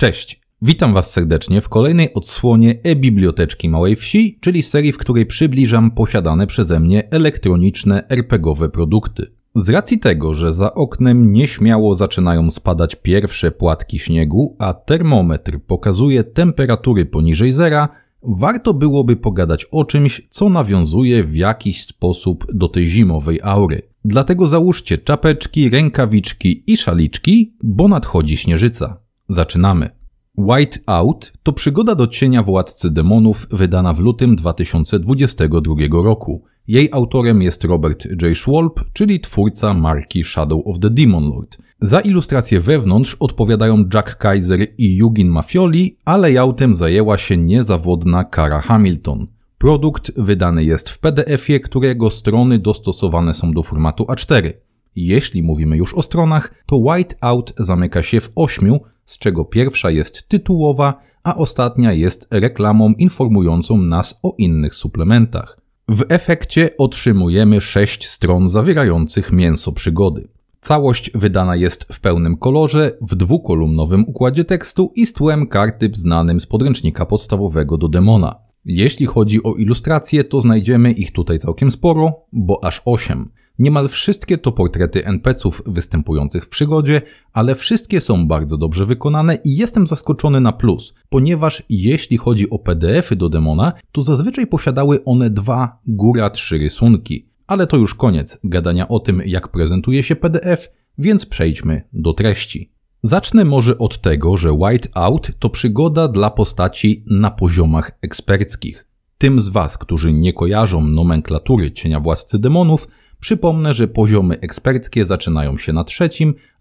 Cześć, witam Was serdecznie w kolejnej odsłonie E-Biblioteczki Małej Wsi, czyli serii, w której przybliżam posiadane przeze mnie elektroniczne RPGowe produkty. Z racji tego, że za oknem nieśmiało zaczynają spadać pierwsze płatki śniegu, a termometr pokazuje temperatury poniżej zera, warto byłoby pogadać o czymś, co nawiązuje w jakiś sposób do tej zimowej aury. Dlatego załóżcie czapeczki, rękawiczki i szaliczki, bo nadchodzi śnieżyca. Zaczynamy. Whiteout to przygoda do Cienia Władcy Demonów wydana w lutym 2022 roku. Jej autorem jest Robert J. Schwalb, czyli twórca marki Shadow of the Demon Lord. Za ilustrację wewnątrz odpowiadają Jack Kaiser i Hugin Mafioli, a layoutem zajęła się niezawodna Kara Hamilton. Produkt wydany jest w PDF-ie, którego strony dostosowane są do formatu A4. Jeśli mówimy już o stronach, to Whiteout zamyka się w 8, z czego pierwsza jest tytułowa, a ostatnia jest reklamą informującą nas o innych suplementach. W efekcie otrzymujemy 6 stron zawierających mięso przygody. Całość wydana jest w pełnym kolorze, w dwukolumnowym układzie tekstu i z tłem karty znanym z podręcznika podstawowego do demona. Jeśli chodzi o ilustracje, to znajdziemy ich tutaj całkiem sporo, bo aż 8. Niemal wszystkie to portrety NPC-ów występujących w przygodzie, ale wszystkie są bardzo dobrze wykonane i jestem zaskoczony na plus, ponieważ jeśli chodzi o PDF-y do demona, to zazwyczaj posiadały one 2, góra 3 rysunki. Ale to już koniec gadania o tym, jak prezentuje się PDF, więc przejdźmy do treści. Zacznę może od tego, że Whiteout to przygoda dla postaci na poziomach eksperckich. Tym z Was, którzy nie kojarzą nomenklatury Cienia Władcy Demonów, przypomnę, że poziomy eksperckie zaczynają się na 3,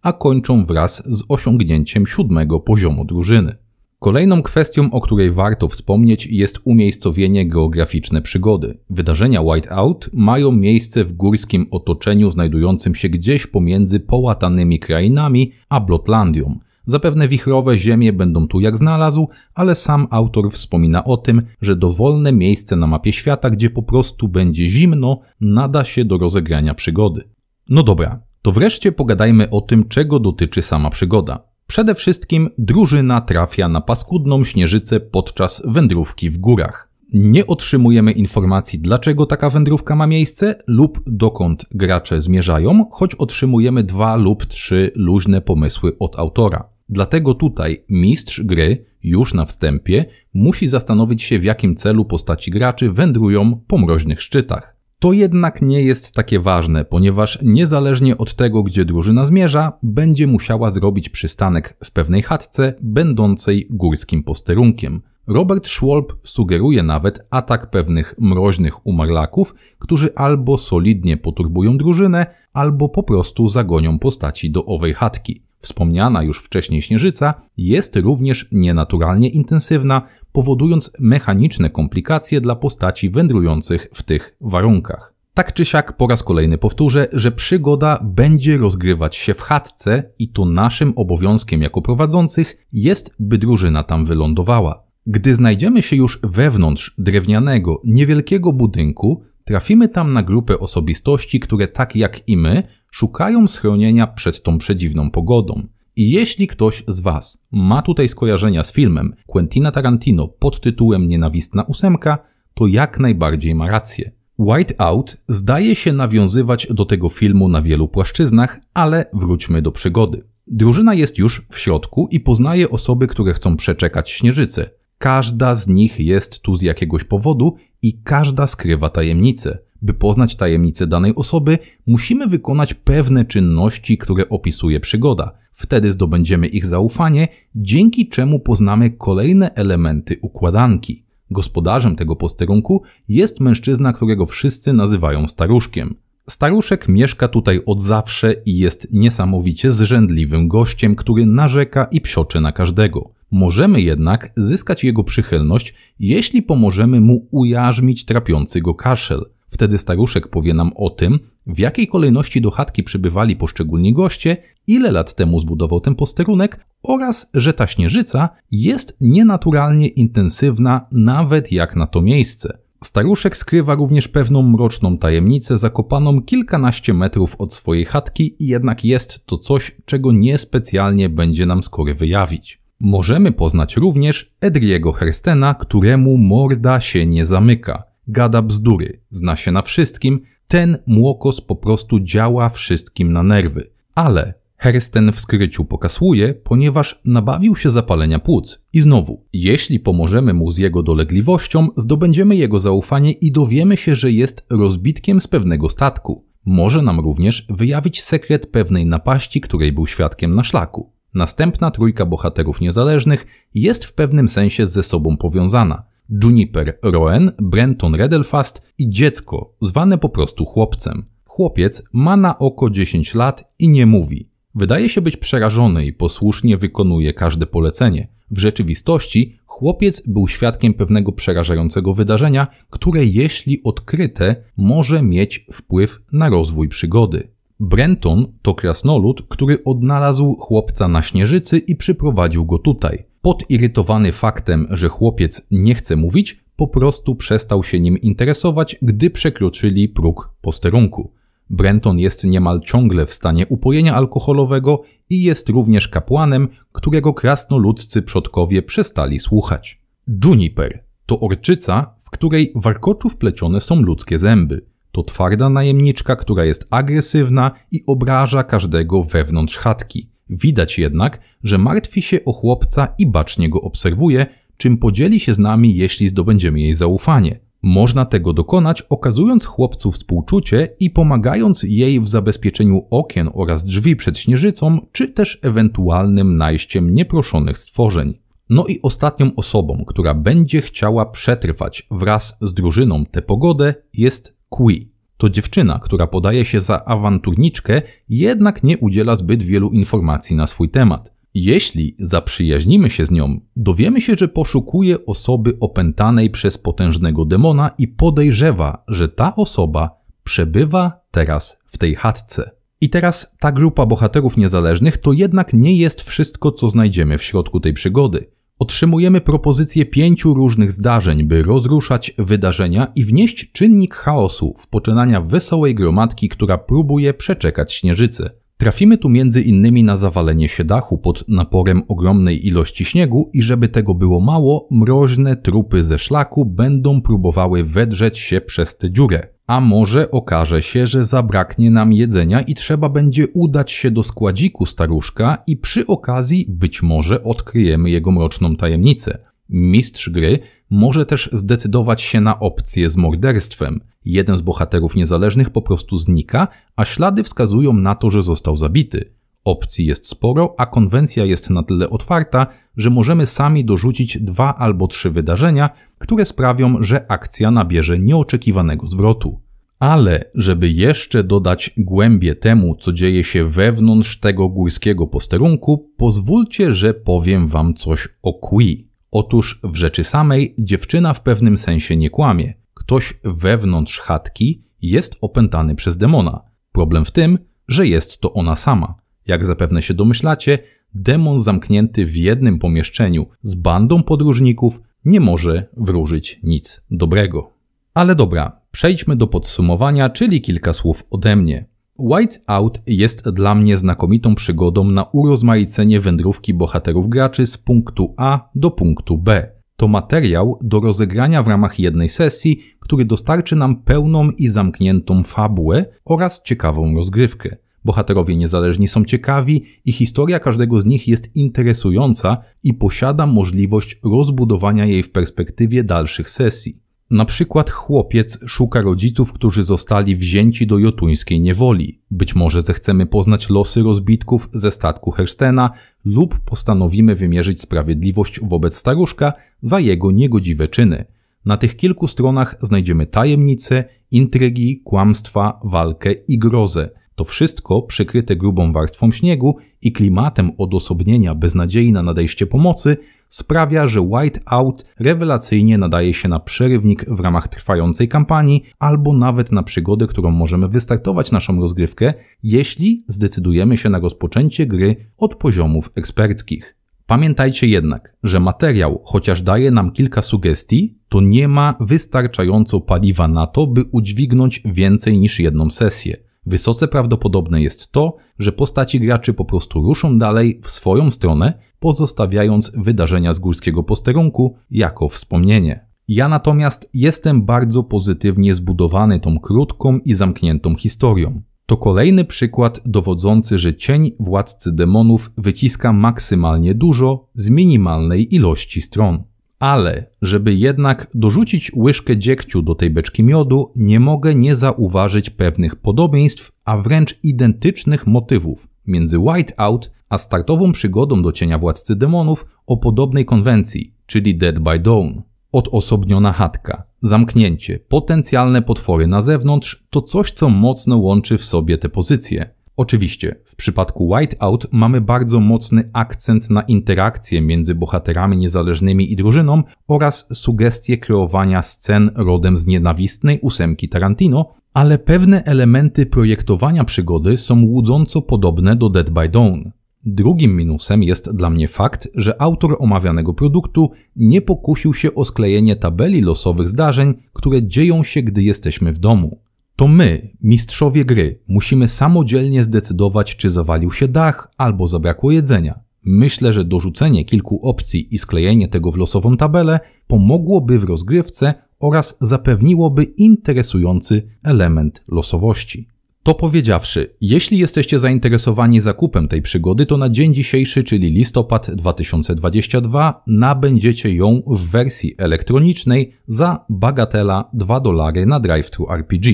a kończą wraz z osiągnięciem 7 poziomu drużyny. Kolejną kwestią, o której warto wspomnieć, jest umiejscowienie geograficzne przygody. Wydarzenia Whiteout mają miejsce w górskim otoczeniu znajdującym się gdzieś pomiędzy połatanymi krainami a Blotlandią. Zapewne wichrowe ziemie będą tu jak znalazł, ale sam autor wspomina o tym, że dowolne miejsce na mapie świata, gdzie po prostu będzie zimno, nada się do rozegrania przygody. No dobra, to wreszcie pogadajmy o tym, czego dotyczy sama przygoda. Przede wszystkim drużyna trafia na paskudną śnieżycę podczas wędrówki w górach. Nie otrzymujemy informacji, dlaczego taka wędrówka ma miejsce lub dokąd gracze zmierzają, choć otrzymujemy 2 lub 3 luźne pomysły od autora. Dlatego tutaj mistrz gry już na wstępie musi zastanowić się, w jakim celu postaci graczy wędrują po mroźnych szczytach. To jednak nie jest takie ważne, ponieważ niezależnie od tego, gdzie drużyna zmierza, będzie musiała zrobić przystanek w pewnej chatce będącej górskim posterunkiem. Robert Schwalb sugeruje nawet atak pewnych mroźnych umarlaków, którzy albo solidnie poturbują drużynę, albo po prostu zagonią postaci do owej chatki. Wspomniana już wcześniej śnieżyca jest również nienaturalnie intensywna, powodując mechaniczne komplikacje dla postaci wędrujących w tych warunkach. Tak czy siak po raz kolejny powtórzę, że przygoda będzie rozgrywać się w chatce i to naszym obowiązkiem jako prowadzących jest, by drużyna tam wylądowała. Gdy znajdziemy się już wewnątrz drewnianego, niewielkiego budynku, trafimy tam na grupę osobistości, które tak jak i my szukają schronienia przed tą przedziwną pogodą. I jeśli ktoś z Was ma tutaj skojarzenia z filmem Quentina Tarantino pod tytułem Nienawistna ósemka, to jak najbardziej ma rację. Whiteout zdaje się nawiązywać do tego filmu na wielu płaszczyznach, ale wróćmy do przygody. Drużyna jest już w środku i poznaje osoby, które chcą przeczekać śnieżycę. Każda z nich jest tu z jakiegoś powodu i każda skrywa tajemnicę. By poznać tajemnicę danej osoby, musimy wykonać pewne czynności, które opisuje przygoda. Wtedy zdobędziemy ich zaufanie, dzięki czemu poznamy kolejne elementy układanki. Gospodarzem tego posterunku jest mężczyzna, którego wszyscy nazywają staruszkiem. Staruszek mieszka tutaj od zawsze i jest niesamowicie zrzędliwym gościem, który narzeka i psioczy na każdego. Możemy jednak zyskać jego przychylność, jeśli pomożemy mu ujarzmić trapiący go kaszel. Wtedy staruszek powie nam o tym, w jakiej kolejności do chatki przybywali poszczególni goście, ile lat temu zbudował ten posterunek oraz, że ta śnieżyca jest nienaturalnie intensywna nawet jak na to miejsce. Staruszek skrywa również pewną mroczną tajemnicę zakopaną kilkanaście metrów od swojej chatki i jednak jest to coś, czego niespecjalnie będzie nam skory wyjawić. Możemy poznać również Edriego Herstena, któremu morda się nie zamyka. Gada bzdury, zna się na wszystkim, ten młokos po prostu działa wszystkim na nerwy. Ale Hersten w skryciu pokasłuje, ponieważ nabawił się zapalenia płuc. I znowu, jeśli pomożemy mu z jego dolegliwością, zdobędziemy jego zaufanie i dowiemy się, że jest rozbitkiem z pewnego statku. Może nam również wyjawić sekret pewnej napaści, której był świadkiem na szlaku. Następna trójka bohaterów niezależnych jest w pewnym sensie ze sobą powiązana. Juniper Roen, Brenton Redelfast i dziecko, zwane po prostu chłopcem. Chłopiec ma na oko 10 lat i nie mówi. Wydaje się być przerażony i posłusznie wykonuje każde polecenie. W rzeczywistości chłopiec był świadkiem pewnego przerażającego wydarzenia, które jeśli odkryte, może mieć wpływ na rozwój przygody. Brenton to krasnolud, który odnalazł chłopca na śnieżycy i przyprowadził go tutaj. Podirytowany faktem, że chłopiec nie chce mówić, po prostu przestał się nim interesować, gdy przekroczyli próg posterunku. Brenton jest niemal ciągle w stanie upojenia alkoholowego i jest również kapłanem, którego krasnoludzcy przodkowie przestali słuchać. Juniper to orczyca, w której w warkoczu wplecione są ludzkie zęby. To twarda najemniczka, która jest agresywna i obraża każdego wewnątrz chatki. Widać jednak, że martwi się o chłopca i bacznie go obserwuje, czym podzieli się z nami, jeśli zdobędziemy jej zaufanie. Można tego dokonać, okazując chłopcu współczucie i pomagając jej w zabezpieczeniu okien oraz drzwi przed śnieżycą, czy też ewentualnym najściem nieproszonych stworzeń. No i ostatnią osobą, która będzie chciała przetrwać wraz z drużyną tę pogodę, jest Kui. To dziewczyna, która podaje się za awanturniczkę, jednak nie udziela zbyt wielu informacji na swój temat. Jeśli zaprzyjaźnimy się z nią, dowiemy się, że poszukuje osoby opętanej przez potężnego demona i podejrzewa, że ta osoba przebywa teraz w tej chatce. I teraz ta grupa bohaterów niezależnych to jednak nie jest wszystko, co znajdziemy w środku tej przygody. Otrzymujemy propozycje 5 różnych zdarzeń, by rozruszać wydarzenia i wnieść czynnik chaosu w poczynania wesołej gromadki, która próbuje przeczekać śnieżycę. Trafimy tu m.in. na zawalenie się dachu pod naporem ogromnej ilości śniegu i żeby tego było mało, mroźne trupy ze szlaku będą próbowały wedrzeć się przez tę dziurę. A może okaże się, że zabraknie nam jedzenia i trzeba będzie udać się do składziku staruszka i przy okazji być może odkryjemy jego mroczną tajemnicę. Mistrz gry może też zdecydować się na opcję z morderstwem. Jeden z bohaterów niezależnych po prostu znika, a ślady wskazują na to, że został zabity. Opcji jest sporo, a konwencja jest na tyle otwarta, że możemy sami dorzucić 2 albo 3 wydarzenia, które sprawią, że akcja nabierze nieoczekiwanego zwrotu. Ale żeby jeszcze dodać głębię temu, co dzieje się wewnątrz tego górskiego posterunku, pozwólcie, że powiem wam coś o Kui. Otóż w rzeczy samej dziewczyna w pewnym sensie nie kłamie. Ktoś wewnątrz chatki jest opętany przez demona. Problem w tym, że jest to ona sama. Jak zapewne się domyślacie, demon zamknięty w jednym pomieszczeniu z bandą podróżników nie może wróżyć nic dobrego. Ale dobra, przejdźmy do podsumowania, czyli kilka słów ode mnie. Whiteout jest dla mnie znakomitą przygodą na urozmaicenie wędrówki bohaterów graczy z punktu A do punktu B. To materiał do rozegrania w ramach jednej sesji, który dostarczy nam pełną i zamkniętą fabułę oraz ciekawą rozgrywkę. Bohaterowie niezależni są ciekawi i historia każdego z nich jest interesująca i posiada możliwość rozbudowania jej w perspektywie dalszych sesji. Na przykład chłopiec szuka rodziców, którzy zostali wzięci do jotuńskiej niewoli. Być może zechcemy poznać losy rozbitków ze statku Herstena lub postanowimy wymierzyć sprawiedliwość wobec staruszka za jego niegodziwe czyny. Na tych kilku stronach znajdziemy tajemnice, intrygi, kłamstwa, walkę i grozę. To wszystko przykryte grubą warstwą śniegu i klimatem odosobnienia beznadziei na nadejście pomocy sprawia, że Whiteout rewelacyjnie nadaje się na przerywnik w ramach trwającej kampanii albo nawet na przygodę, którą możemy wystartować naszą rozgrywkę, jeśli zdecydujemy się na rozpoczęcie gry od poziomów eksperckich. Pamiętajcie jednak, że materiał, chociaż daje nam kilka sugestii, to nie ma wystarczająco paliwa na to, by udźwignąć więcej niż jedną sesję. Wysoce prawdopodobne jest to, że postaci graczy po prostu ruszą dalej w swoją stronę, pozostawiając wydarzenia z górskiego posterunku jako wspomnienie. Ja natomiast jestem bardzo pozytywnie zbudowany tą krótką i zamkniętą historią. To kolejny przykład dowodzący, że cień władcy demonów wyciska maksymalnie dużo z minimalnej ilości stron. Ale żeby jednak dorzucić łyżkę dziegciu do tej beczki miodu, nie mogę nie zauważyć pewnych podobieństw, a wręcz identycznych motywów między Whiteout a startową przygodą do cienia władcy demonów o podobnej konwencji, czyli Dead by Dawn. Odosobniona chatka, zamknięcie, potencjalne potwory na zewnątrz to coś, co mocno łączy w sobie te pozycje. Oczywiście, w przypadku Whiteout mamy bardzo mocny akcent na interakcje między bohaterami niezależnymi i drużyną oraz sugestie kreowania scen rodem z Nienawistnej ósemki Tarantino, ale pewne elementy projektowania przygody są łudząco podobne do Dead by Dawn. Drugim minusem jest dla mnie fakt, że autor omawianego produktu nie pokusił się o sklejenie tabeli losowych zdarzeń, które dzieją się, gdy jesteśmy w domu. To my, mistrzowie gry, musimy samodzielnie zdecydować, czy zawalił się dach albo zabrakło jedzenia. Myślę, że dorzucenie kilku opcji i sklejenie tego w losową tabelę pomogłoby w rozgrywce oraz zapewniłoby interesujący element losowości. To powiedziawszy, jeśli jesteście zainteresowani zakupem tej przygody, to na dzień dzisiejszy, czyli listopad 2022, nabędziecie ją w wersji elektronicznej za bagatela $2 na DriveThru RPG.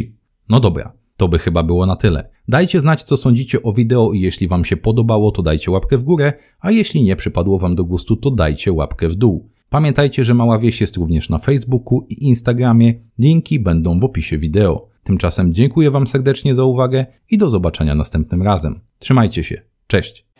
No dobra, to by chyba było na tyle. Dajcie znać, co sądzicie o wideo i jeśli wam się podobało, to dajcie łapkę w górę, a jeśli nie przypadło wam do gustu, to dajcie łapkę w dół. Pamiętajcie, że Mała Wieś jest również na Facebooku i Instagramie, linki będą w opisie wideo. Tymczasem dziękuję wam serdecznie za uwagę i do zobaczenia następnym razem. Trzymajcie się, cześć!